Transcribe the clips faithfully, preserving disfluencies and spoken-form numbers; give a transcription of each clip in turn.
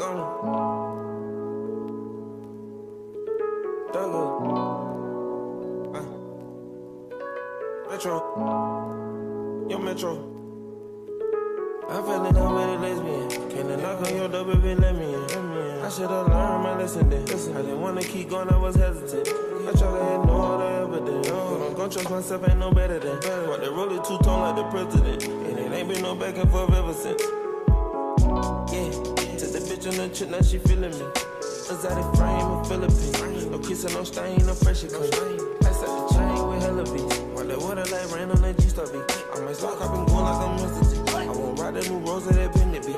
Metro, yo Metro. I fell in love with a lesbian. Can the knock on your door, baby, let me in. I should've learned my lesson then. I didn't wanna keep going, I was hesitant. I try to ignore the evidence, but I'm gon' trust myself, ain't no better than. But they roll it two-tone like the president, and it ain't been no back and forth ever since. Yeah, took the bitch on the trip, now she feeling me. Exotic frame in Philippines. No kissing, no stain, no pressure clean. Pass out the chain with hella beats. The water like rain on that G-Star beat. I might stock up and go like I'm Mister T. I won't ride that new rose that that pendant be.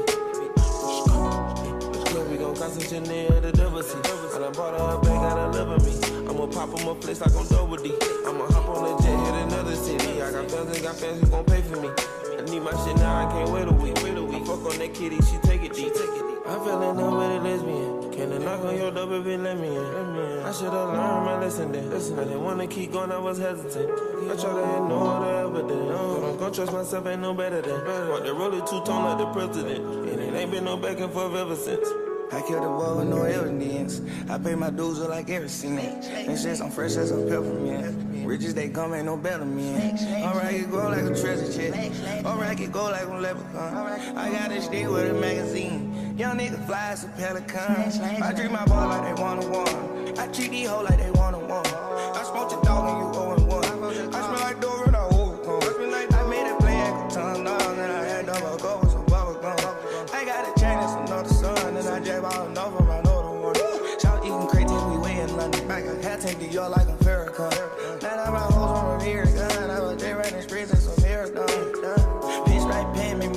We gon' concentrate near the double C. And I bought her a bag, got her loving me. I'ma pop on my place like I'm Double D. I'ma hop on that jet, hit another city. I got fans and got fans who gon' pay for me. I need my shit now, I can't wait a week. I fuck on that kitty, she take it deep. I fell in love with a lesbian. Can the knock on your door, baby, let me in. I should've learned my lesson then. I didn't wanna keep going, I was hesitant. I try to ignore the evidence, but I'm gon' trust myself, ain't no better than. But they roll it two-tone like the president, and it ain't been no back and forth ever since. I killed the world with no evidence. I pay my dues with like everything. And shit, I'm fresh as a peppermint. Riches, they come, ain't no better men. Alright, I can go like a treasure chest. Alright, I can go like a leprechaun. I got this thing with a magazine. Young nigga fly as a pelican. I treat my boy like they want to one. I treat these hoes like they want to one. I smoke the dog and you owe him one. I smell like Dora and I overcome. I made it play like a ton dog and I had double go with some bubble gum. I got a chain that's another son, and I drive all enough from another one. Shout eating crazy, we way in London. Back I had to New York like a Farrakhan. Now that my hoes on a rear gun, I was there running streets and some hair done. Bitch right pin me,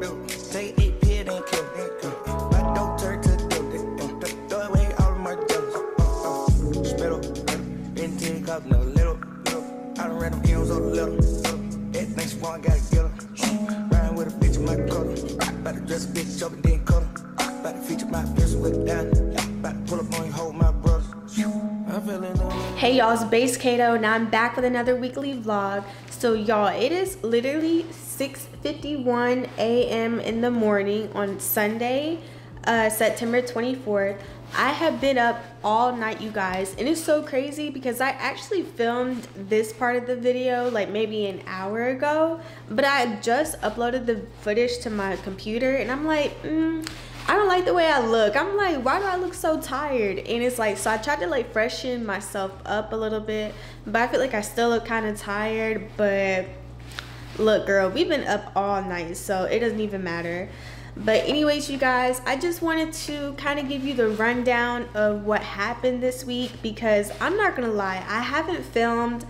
build me. Take eight pit and kill me. My dope turn to dope it. Throw away all of my dumps. Spittle, been ten cup, no little. I done ran them heels on a little. Everything small, gotta get them. Riding with a bitch in my cuddle. About to dress a bitch up and then cut her. About to feature my person with a dime. About to pull up on you, hold my brothers. Hey y'all, it's Base Cato, and I'm back with another weekly vlog. So y'all, it is literally six fifty-one a m in the morning on Sunday, uh, September twenty-fourth. I have been up all night, you guys, and it's so crazy because I actually filmed this part of the video like maybe an hour ago, but I just uploaded the footage to my computer and I'm like, mm, I don't like the way I look. I'm like, why do I look so tired? And it's like, so I tried to like freshen myself up a little bit, but I feel like I still look kind of tired. But look, girl, we've been up all night, so it doesn't even matter. But anyways, you guys, I just wanted to kind of give you the rundown of what happened this week, because I'm not gonna lie, I haven't filmed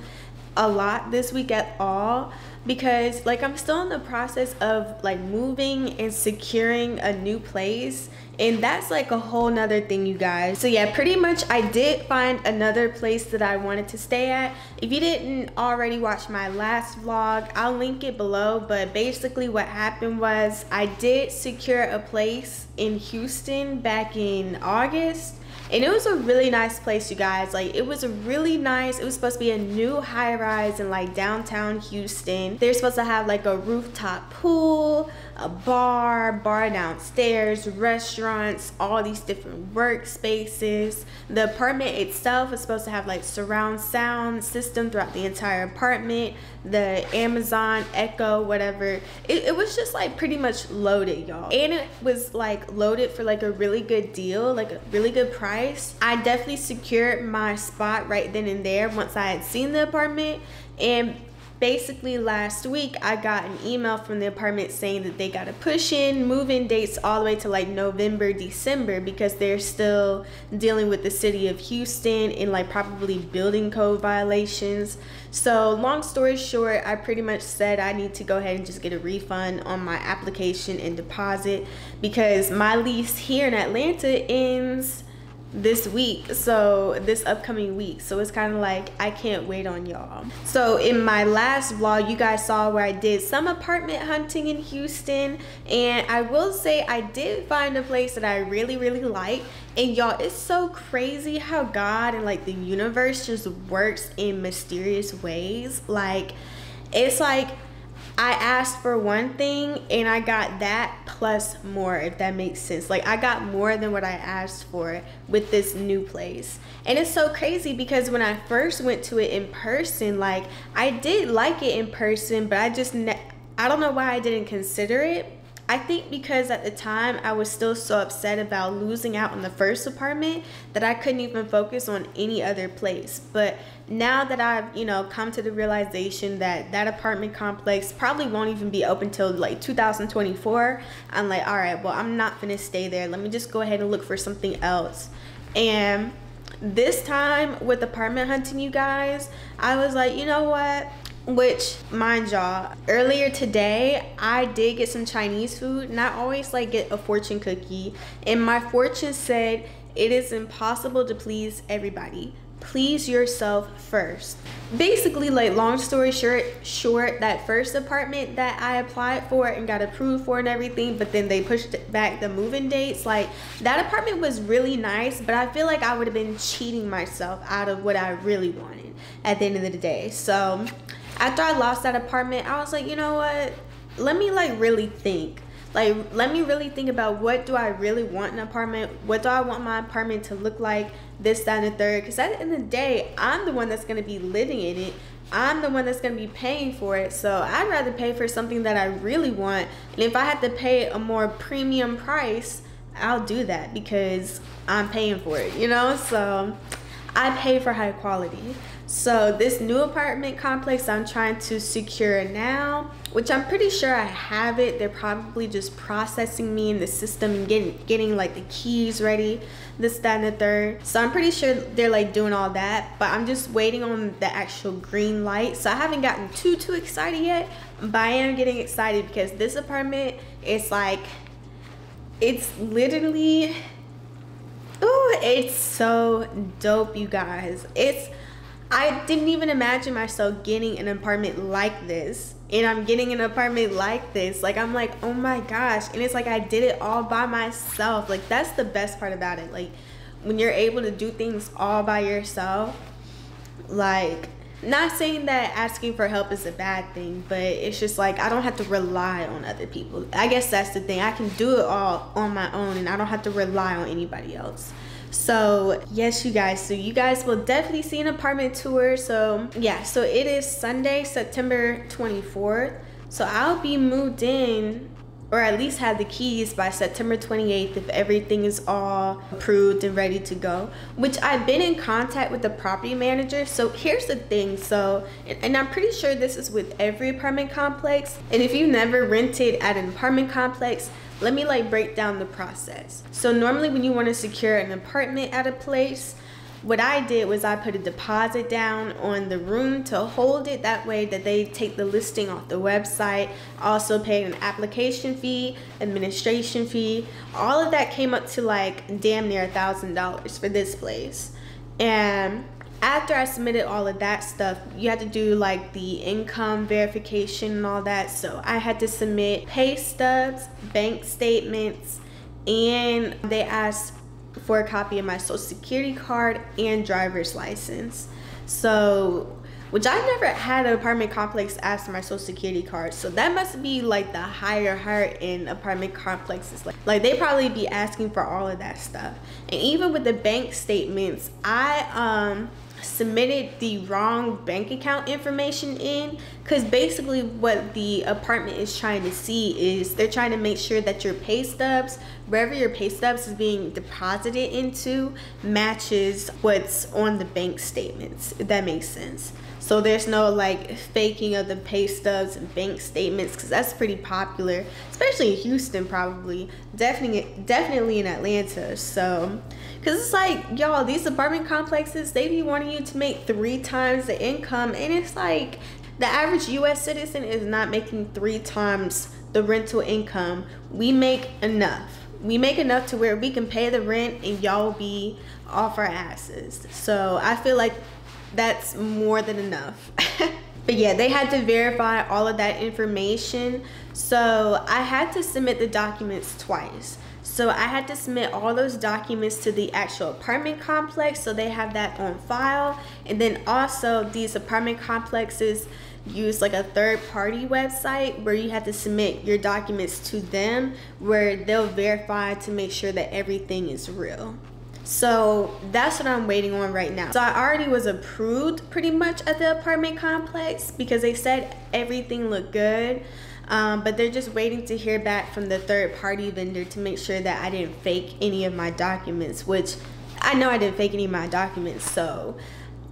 a lot this week at all, because like I'm still in the process of like moving and securing a new place, and that's like a whole nother thing, you guys. So yeah, pretty much I did find another place that I wanted to stay at. If you didn't already watch my last vlog, I'll link it below, but basically what happened was I did secure a place in Houston back in August. And it was a really nice place, you guys. Like, it was a really nice, it was supposed to be a new high rise in like downtown Houston. They're supposed to have like a rooftop pool, a bar, bar downstairs, restaurants, all these different workspaces. The apartment itself is supposed to have like surround sound system throughout the entire apartment, the Amazon Echo, whatever. It, it was just like pretty much loaded, y'all. And it was like loaded for like a really good deal, like a really good price. I definitely secured my spot right then and there once I had seen the apartment, and basically last week I got an email from the apartment saying that they got to push in move-in dates all the way to like November, December, because they're still dealing with the city of Houston and like probably building code violations. So long story short, I pretty much said I need to go ahead and just get a refund on my application and deposit, because my lease here in Atlanta ends this week, so this upcoming week. So it's kind of like I can't wait on y'all. So in my last vlog, you guys saw where I did some apartment hunting in Houston, and I will say I did find a place that I really really like. And y'all, it's so crazy how God and like the universe just works in mysterious ways. Like, it's like I asked for one thing and I got that plus more, if that makes sense. Like, I got more than what I asked for with this new place. And it's so crazy because when I first went to it in person, like, I did like it in person, but I just, ne I don't know why I didn't consider it. I think because at the time I was still so upset about losing out on the first apartment that I couldn't even focus on any other place. But now that I've, you know, come to the realization that that apartment complex probably won't even be open till like two thousand twenty-four, I'm like, all right, well, I'm not gonna stay there. Let me just go ahead and look for something else. And this time with apartment hunting, you guys, I was like, you know what? Which, mind y'all, earlier today I did get some Chinese food, and I always like get a fortune cookie, and my fortune said it is impossible to please everybody, please yourself first. Basically, like, long story short, short that first apartment that I applied for and got approved for and everything, but then they pushed back the move-in dates, like, that apartment was really nice, but I feel like I would have been cheating myself out of what I really wanted at the end of the day. So after I lost that apartment, I was like, you know what, let me like really think. Like, let me really think about what do I really want in an apartment? What do I want my apartment to look like? This, that, and the third. Because at the end of the day, I'm the one that's going to be living in it. I'm the one that's going to be paying for it. So I'd rather pay for something that I really want. And if I have to pay a more premium price, I'll do that because I'm paying for it, you know? So I pay for high quality. So this new apartment complex I'm trying to secure now, which I'm pretty sure I have it. They're probably just processing me in the system and getting, getting like the keys ready, this, that, and the third. So I'm pretty sure they're like doing all that, but I'm just waiting on the actual green light. So I haven't gotten too, too excited yet, but I am getting excited because this apartment is like, it's literally, ooh, it's so dope, you guys. It's, I didn't even imagine myself getting an apartment like this, and I'm getting an apartment like this. Like, I'm like, oh my gosh. And it's like I did it all by myself. Like, that's the best part about it. Like, when you're able to do things all by yourself, like, not saying that asking for help is a bad thing, but it's just like I don't have to rely on other people. I guess that's the thing. I can do it all on my own, and I don't have to rely on anybody else. So yes, you guys, so you guys will definitely see an apartment tour. So yeah, so it is Sunday, September twenty-fourth, so I'll be moved in, or at least have the keys by September twenty-eighth if everything is all approved and ready to go, which I've been in contact with the property manager. So here's the thing, so, and I'm pretty sure this is with every apartment complex, and if you never rented at an apartment complex, let me like break down the process. So normally when you want to secure an apartment at a place, what I did was I put a deposit down on the room to hold it, that way that they take the listing off the website. Also paid an application fee, administration fee, all of that came up to like damn near a thousand dollars for this place. And after I submitted all of that stuff, you had to do like the income verification and all that. So I had to submit pay stubs, bank statements, and they asked for a copy of my social security card and driver's license. So, which I never had an apartment complex ask for my social security card. So that must be like the higher, higher end apartment complexes. Like, like they probably be asking for all of that stuff. And even with the bank statements, I um, submitted the wrong bank account information in, because basically what the apartment is trying to see is they're trying to make sure that your pay stubs, wherever your pay stubs is being deposited into, matches what's on the bank statements, if that makes sense. So there's no like faking of the pay stubs and bank statements, because that's pretty popular, especially in Houston, probably, definitely definitely in Atlanta. So, because it's like, y'all, these apartment complexes, they be wanting you to make three times the income, and it's like the average U S citizen is not making three times the rental income. We make enough. We make enough to where we can pay the rent and y'all be off our asses. So I feel like that's more than enough. But yeah, they had to verify all of that information. So I had to submit the documents twice. So I had to submit all those documents to the actual apartment complex, so they have that on file. And then also these apartment complexes, use like a third party website where you have to submit your documents to them, where they'll verify to make sure that everything is real. So that's what I'm waiting on right now. So I already was approved pretty much at the apartment complex because they said everything looked good. Um, but they're just waiting to hear back from the third party vendor to make sure that I didn't fake any of my documents, which I know I didn't fake any of my documents. So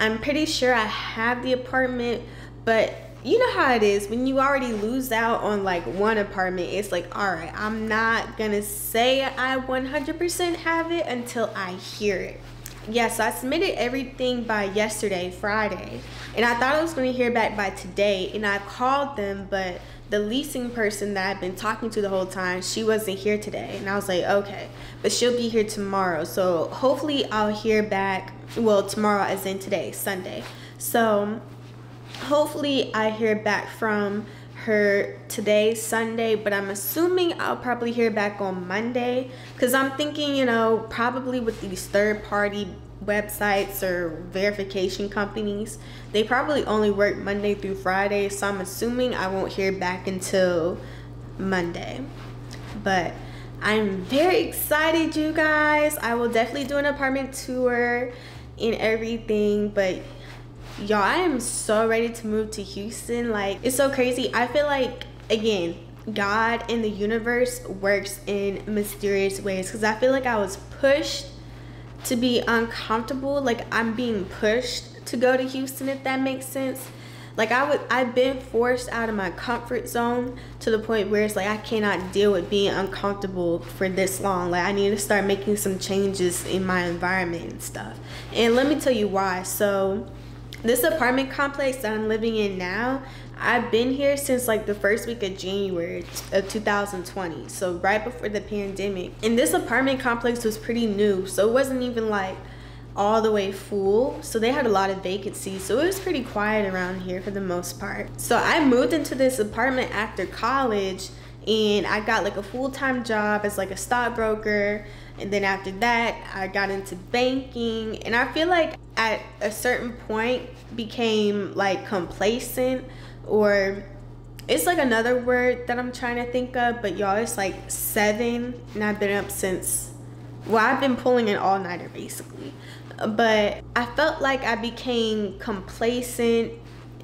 I'm pretty sure I have the apartment, but you know how it is when you already lose out on like one apartment. It's like, all right, I'm not gonna say I one hundred percent have it until I hear it. Yeah, so I submitted everything by yesterday, Friday, and I thought I was gonna hear back by today, and I called them, but the leasing person that I've been talking to the whole time, she wasn't here today. And I was like, okay, but she'll be here tomorrow. So hopefully I'll hear back, well, tomorrow as in today, Sunday. So hopefully I hear back from her today, Sunday, but I'm assuming I'll probably hear back on Monday. Cause I'm thinking, you know, probably with these third party websites or verification companies, they probably only work Monday through Friday, so I'm assuming I won't hear back until Monday. But I'm very excited, you guys. I will definitely do an apartment tour and everything, but y'all, I am so ready to move to Houston. Like, it's so crazy. I feel like, again, God and the universe works in mysterious ways, because I feel like I was pushed to be uncomfortable. Like, I'm being pushed to go to Houston, if that makes sense. Like, I would, I've been forced out of my comfort zone to the point where it's like I cannot deal with being uncomfortable for this long. Like, I need to start making some changes in my environment and stuff. And let me tell you why. So this apartment complex that I'm living in now, I've been here since like the first week of January of two thousand twenty, so right before the pandemic. And this apartment complex was pretty new, so it wasn't even like all the way full, so they had a lot of vacancies, so it was pretty quiet around here for the most part. So I moved into this apartment after college, and I got like a full-time job as like a stockbroker, and then after that I got into banking, and I feel like at a certain point became like complacent, or it's like another word that I'm trying to think of, but y'all, it's like seven, and I've been up since, well, I've been pulling an all-nighter basically. But I felt like I became complacent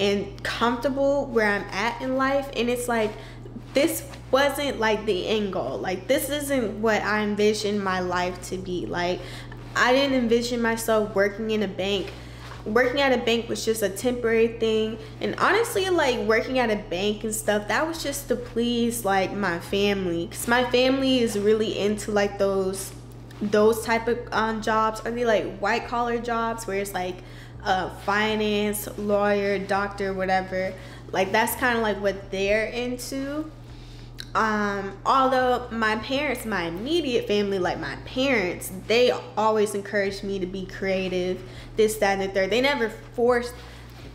and comfortable where I'm at in life, and it's like this wasn't like the end goal. Like, this isn't what I envisioned my life to be. Like, I didn't envision myself working in a bank. Working at a bank was just a temporary thing, and honestly, like, working at a bank and stuff, that was just to please like my family, because my family is really into like those those type of um jobs, or they like white collar jobs where it's like uh finance, lawyer, doctor, whatever. Like, that's kind of like what they're into. Um although my parents, my immediate family, like my parents, they always encouraged me to be creative, this, that, and the third. They never forced,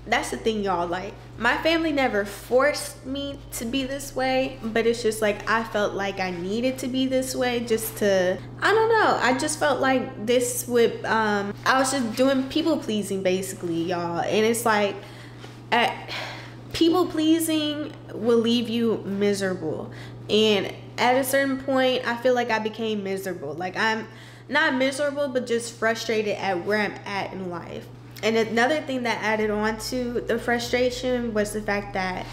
that's the thing, y'all, like my family never forced me to be this way, but it's just like I felt like I needed to be this way just to, I don't know, I just felt like this would, um I was just doing people pleasing basically, y'all. And it's like, at people pleasing will leave you miserable, and at a certain point I feel like I became miserable. Like, I'm not miserable, but just frustrated at where I'm at in life. And another thing that added on to the frustration was the fact that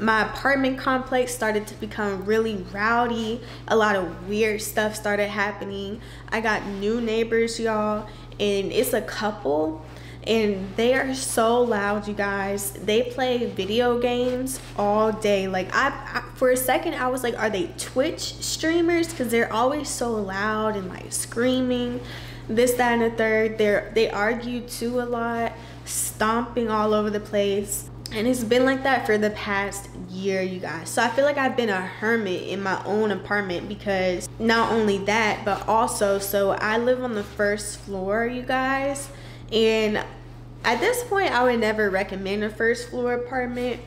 my apartment complex started to become really rowdy. A lot of weird stuff started happening. I got new neighbors, y'all, and it's a couple, and they are so loud, you guys. They play video games all day. Like, I, I for a second I was like, are they Twitch streamers? Because they're always so loud and like screaming, this, that, and the third. They're they argue too a lot, stomping all over the place, and it's been like that for the past year, you guys. So I feel like I've been a hermit in my own apartment, because not only that, but also, so I live on the first floor, you guys, and at this point I would never recommend a first floor apartment,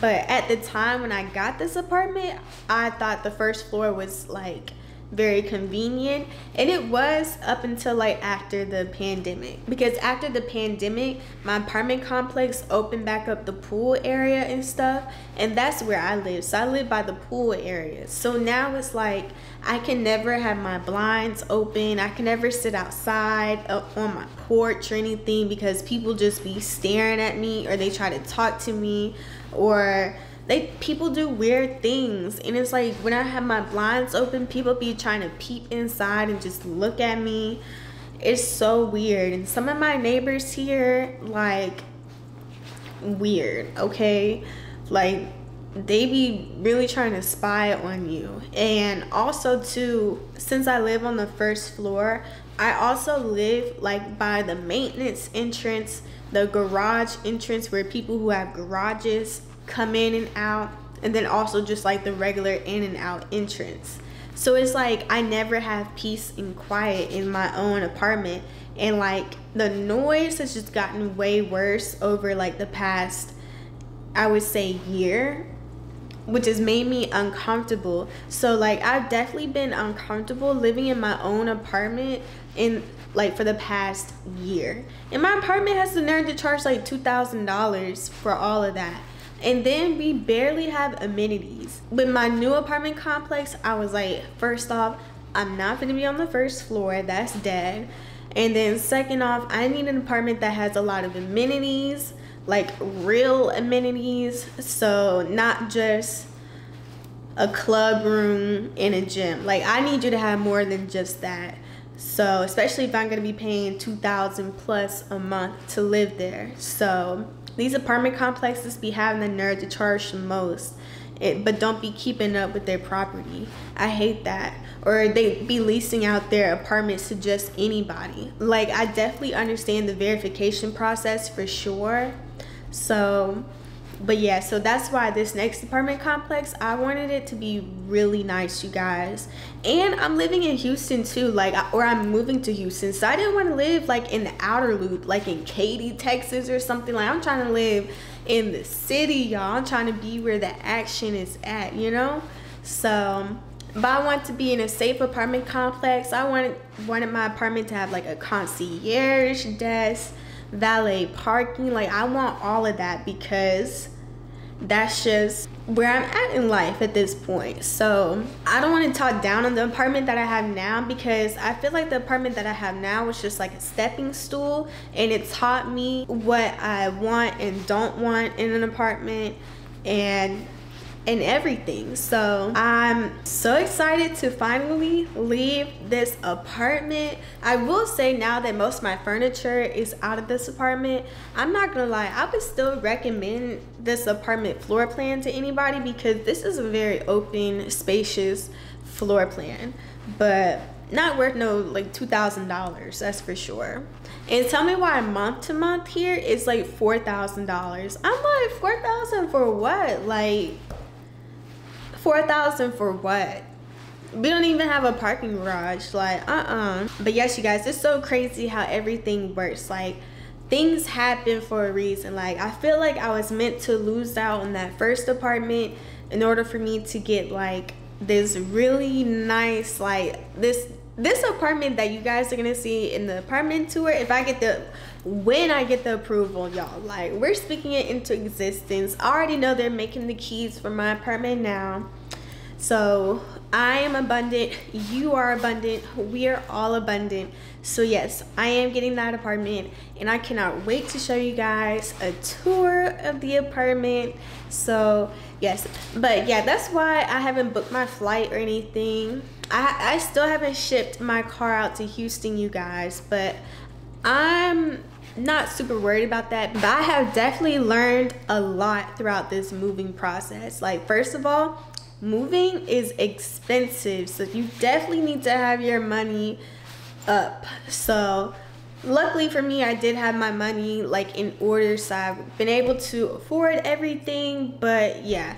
but at the time when I got this apartment, I thought the first floor was like very convenient, and it was up until like after the pandemic, because after the pandemic my apartment complex opened back up the pool area and stuff, and that's where I live, so I live by the pool area. So now it's like I can never have my blinds open, I can never sit outside on my porch or anything, because people just be staring at me, or they try to talk to me, or They, people do weird things. And it's like when I have my blinds open, people be trying to peep inside and just look at me. It's so weird. And some of my neighbors here, like, weird, okay? Like, they be really trying to spy on you. And also too, since I live on the first floor, I also live like by the maintenance entrance, the garage entrance, where people who have garages come in and out, and then also just like the regular in and out entrance. So it's like I never have peace and quiet in my own apartment, and like the noise has just gotten way worse over like the past, I would say, year, which has made me uncomfortable. So like I've definitely been uncomfortable living in my own apartment in like for the past year, and my apartment has the nerve to charge like two thousand dollars for all of that. And then we barely have amenities. With my new apartment complex, I was like, first off, I'm not gonna be on the first floor, that's dead. And then second off, I need an apartment that has a lot of amenities, like real amenities. So not just a club room and a gym. Like I need you to have more than just that. So especially if I'm gonna be paying two thousand dollars plus a month to live there. So these apartment complexes be having the nerve to charge the most, it, but don't be keeping up with their property. I hate that. Or they be leasing out their apartments to just anybody. Like, I definitely understand the verification process for sure. So, but yeah, so that's why this next apartment complex, I wanted it to be really nice, you guys. And I'm living in Houston too, like, or I'm moving to Houston, so I didn't want to live like in the outer loop, like in Katy, Texas or something. Like, I'm trying to live in the city, y'all. I'm trying to be where the action is at, you know. So, but I want to be in a safe apartment complex. I wanted wanted my apartment to have like a concierge desk, valet parking. Like, I want all of that, because that's just where I'm at in life at this point. So I don't want to talk down on the apartment that I have now, because I feel like the apartment that I have now was just like a stepping stool, and it taught me what I want and don't want in an apartment and and everything. So I'm so excited to finally leave this apartment. I will say, now that most of my furniture is out of this apartment, I'm not gonna lie, I would still recommend this apartment floor plan to anybody, because this is a very open, spacious floor plan, but not worth no like two thousand dollars, that's for sure. And tell me why month to month here is like four thousand dollars. I'm like, four thousand for what? Like, four thousand for what? We don't even have a parking garage, like, uh-uh. But yes, you guys, it's so crazy how everything works. Like, things happen for a reason. Like, I feel like I was meant to lose out on that first apartment in order for me to get like this really nice, like this this apartment that you guys are gonna see in the apartment tour, if I get the when I get the approval, y'all. Like, we're speaking it into existence. I already know they're making the keys for my apartment now. So I am abundant, you are abundant, we are all abundant. So yes, I am getting that apartment, and I cannot wait to show you guys a tour of the apartment. So yes, but yeah, that's why I haven't booked my flight or anything. I, I still haven't shipped my car out to Houston, you guys, but I'm not super worried about that. But I have definitely learned a lot throughout this moving process. Like, first of all, moving is expensive, so you definitely need to have your money up. So luckily for me, I did have my money like in order, so I've been able to afford everything. But yeah,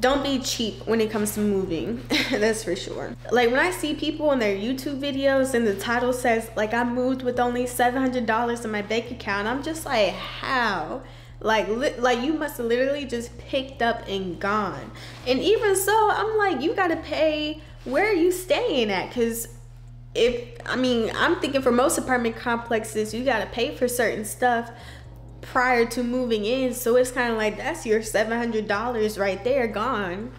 don't be cheap when it comes to moving. That's for sure. Like, when I see people on their YouTube videos and the title says like, I moved with only seven hundred dollars in my bank account, I'm just like, how? Like, li like you must have literally just picked up and gone. And even so, I'm like, you gotta pay where are you staying at? Because if, I mean, I'm thinking for most apartment complexes, you gotta pay for certain stuff prior to moving in. So it's kind of like, that's your seven hundred dollars right there gone.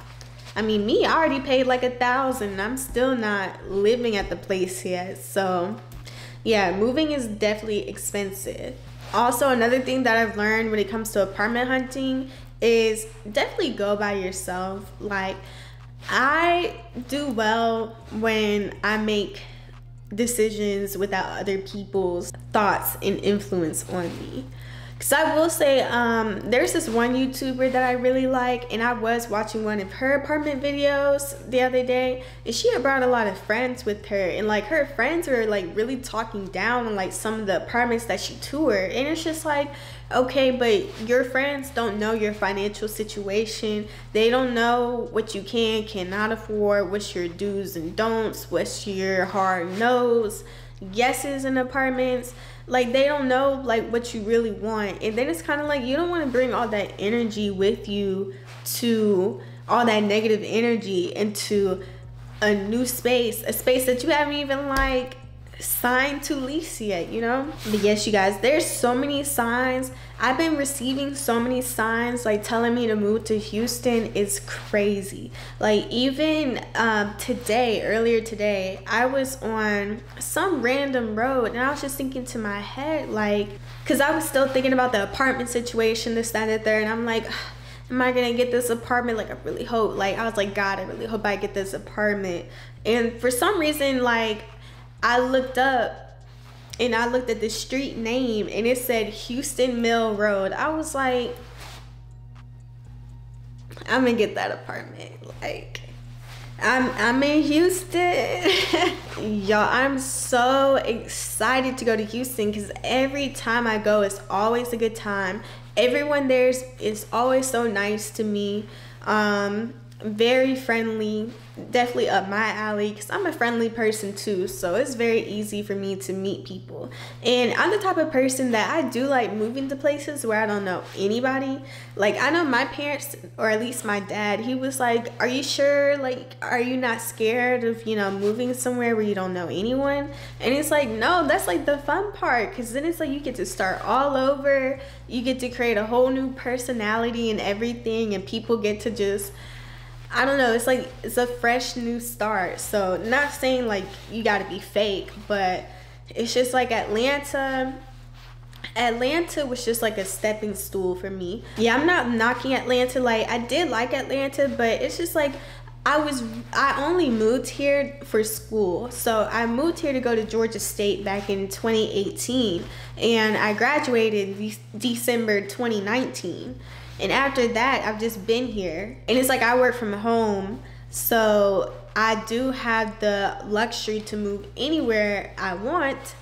I mean, me, I already paid like a thousand and I'm still not living at the place yet. So yeah, moving is definitely expensive. Also, another thing that I've learned when it comes to apartment hunting is definitely go by yourself. Like, I do well when I make decisions without other people's thoughts and influence on me. Because I will say, um, there's this one YouTuber that I really like, and I was watching one of her apartment videos the other day, and she had brought a lot of friends with her, and like her friends were like really talking down on like some of the apartments that she toured, and it's just like, okay, but your friends don't know your financial situation. They don't know what you can, cannot afford, what's your do's and don'ts, what's your hard no's, yeses in apartments. Like, they don't know like what you really want. And then it's kind of like, you don't want to bring all that energy with you, to all that negative energy, into a new space, a space that you haven't even like signed to lease yet, you know? But yes, you guys, there's so many signs. I've been receiving so many signs like telling me to move to Houston is crazy. Like, even um today, earlier today, I was on some random road and I was just thinking to my head, like, because I was still thinking about the apartment situation, this, that, and the third, and I'm like, am I gonna get this apartment? Like, I really hope, like, I was like, God, I really hope I get this apartment. And for some reason, like, I looked up and I looked at the street name and it said Houston Mill Road. I was like, I'm gonna get that apartment. Like, I'm, I'm in Houston. Y'all, I'm so excited to go to Houston because every time I go, it's always a good time. Everyone there is, is always so nice to me. Um, very friendly, definitely up my alley because I'm a friendly person too, so it's very easy for me to meet people. And I'm the type of person that I do like moving to places where I don't know anybody. Like, I know my parents, or at least my dad, he was like, are you sure, like, are you not scared of, you know, moving somewhere where you don't know anyone? And it's like, no, that's like the fun part, because then it's like you get to start all over, you get to create a whole new personality and everything, and people get to just, I don't know, it's like, it's a fresh new start. So, not saying like you gotta be fake, but it's just like Atlanta, Atlanta was just like a stepping stool for me. Yeah, I'm not knocking Atlanta, like I did like Atlanta, but it's just like, I was, I only moved here for school. So I moved here to go to Georgia State back in twenty eighteen, and I graduated de December twenty nineteen. And after that, I've just been here. And it's like I work from home, so I do have the luxury to move anywhere I want.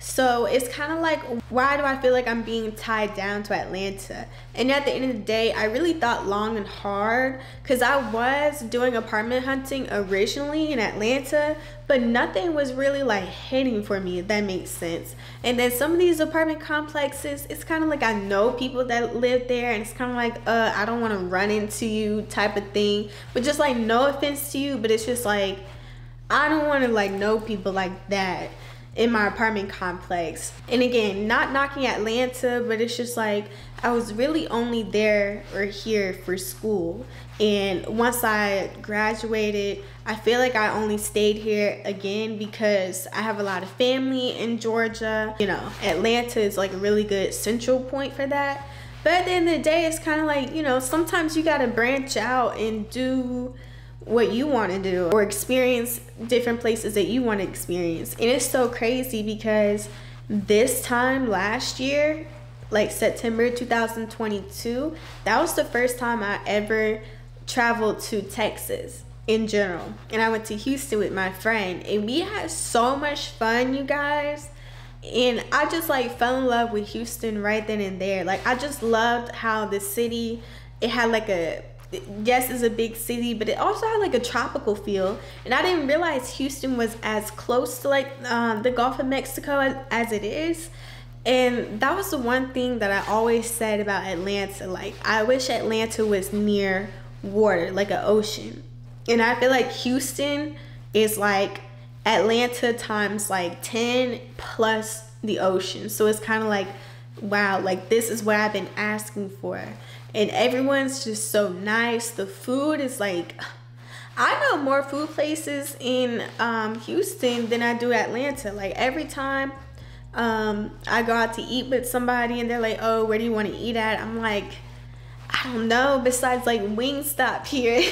So it's kind of like, why do I feel like I'm being tied down to Atlanta? And at the end of the day, I really thought long and hard, because I was doing apartment hunting originally in Atlanta, but nothing was really like hitting for me, if that makes sense. And then some of these apartment complexes, it's kind of like I know people that live there, and it's kind of like, uh, I don't want to run into you type of thing. But just like, no offense to you, but it's just like, I don't want to like know people like that in my apartment complex. And again, not knocking Atlanta, but it's just like, I was really only there or here for school. And once I graduated, I feel like I only stayed here again because I have a lot of family in Georgia. You know, Atlanta is like a really good central point for that. But at the end of the day, it's kind of like, you know, sometimes you gotta branch out and do what you want to do, or experience different places that you want to experience. And it's so crazy because this time last year, like September two thousand twenty-two, that was the first time I ever traveled to Texas in general. And I went to Houston with my friend, and we had so much fun, you guys. And I just like fell in love with Houston right then and there. Like, I just loved how the city, it had like a, yes, it's a big city, but it also had like a tropical feel. And I didn't realize Houston was as close to like um, the Gulf of Mexico as, as it is. And that was the one thing that I always said about Atlanta. Like, I wish Atlanta was near water, like an ocean. And I feel like Houston is like Atlanta times like ten plus the ocean. So it's kind of like, wow, like this is what I've been asking for. And everyone's just so nice. The food is like, I know more food places in um, Houston than I do Atlanta. Like every time um, I go out to eat with somebody and they're like, oh, where do you want to eat at? I'm like, I don't know, besides like Wingstop here.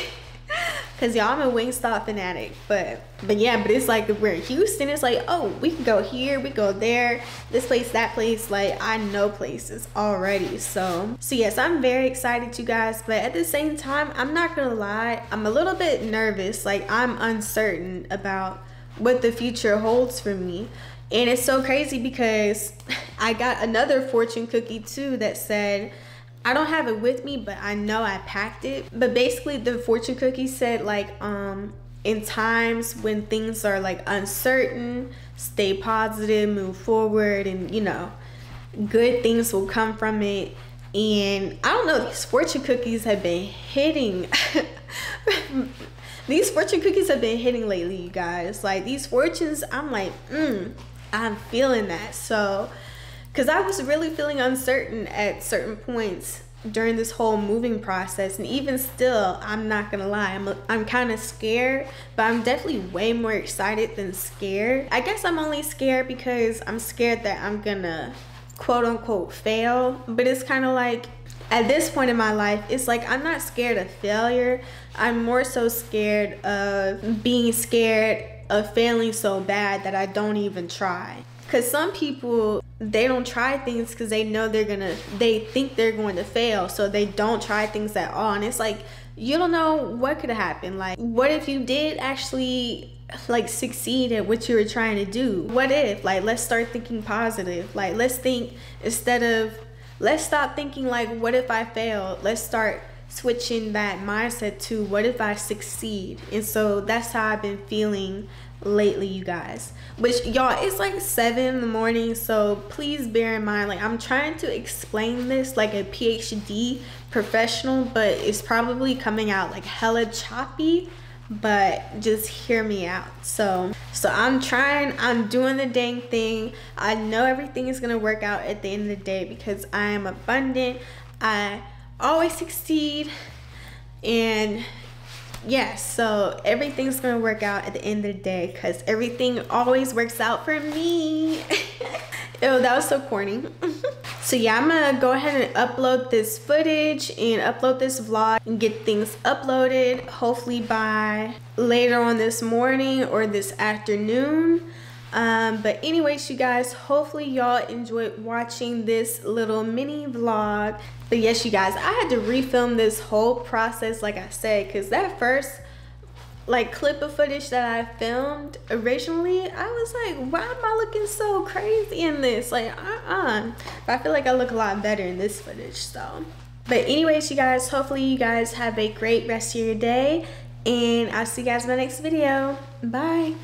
Cause y'all, I'm a Wingstop fanatic, but but yeah, but it's like we're in Houston. It's like, oh, we can go here, we go there, this place, that place. Like I know places already, so so yes, I'm very excited, you guys. But at the same time, I'm not gonna lie, I'm a little bit nervous. Like I'm uncertain about what the future holds for me, and it's so crazy because I got another fortune cookie too that said, I don't have it with me, but I know I packed it. But basically the fortune cookie said like, um, in times when things are like uncertain, stay positive, move forward, and you know, good things will come from it. And I don't know, these fortune cookies have been hitting. These fortune cookies have been hitting lately, you guys. Like these fortunes, I'm like, mm, I'm feeling that. So, because I was really feeling uncertain at certain points during this whole moving process. And even still, I'm not gonna lie, I'm, I'm kind of scared, but I'm definitely way more excited than scared. I guess I'm only scared because I'm scared that I'm gonna quote unquote fail. But it's kind of like, at this point in my life, it's like I'm not scared of failure. I'm more so scared of being scared of failing so bad that I don't even try. Because some people, they don't try things because they know they're gonna, they think they're going to fail, so they don't try things at all. And it's like, you don't know what could happen. Like, what if you did actually like succeed at what you were trying to do? What if, like, let's start thinking positive. Like, let's think instead of, let's stop thinking like, what if I fail? Let's start switching that mindset to, what if I succeed? And so that's how I've been feeling lately, you guys. Which, y'all, it's like seven in the morning, so please bear in mind, like, I'm trying to explain this like a PhD professional, but it's probably coming out like hella choppy, but just hear me out. So so I'm trying, I'm doing the dang thing. I know everything is gonna work out at the end of the day because I am abundant, I always succeed, and yeah, so everything's gonna work out at the end of the day because everything always works out for me. Oh, that was so corny. So yeah, I'm gonna go ahead and upload this footage and upload this vlog and get things uploaded hopefully by later on this morning or this afternoon. Um, but anyways, you guys, hopefully y'all enjoyed watching this little mini vlog. But yes, you guys, I had to refilm this whole process, like I said, because that first like clip of footage that I filmed originally, I was like, why am I looking so crazy in this? Like, uh-uh. But I feel like I look a lot better in this footage, so. But anyways, you guys, hopefully you guys have a great rest of your day, and I'll see you guys in my next video. Bye.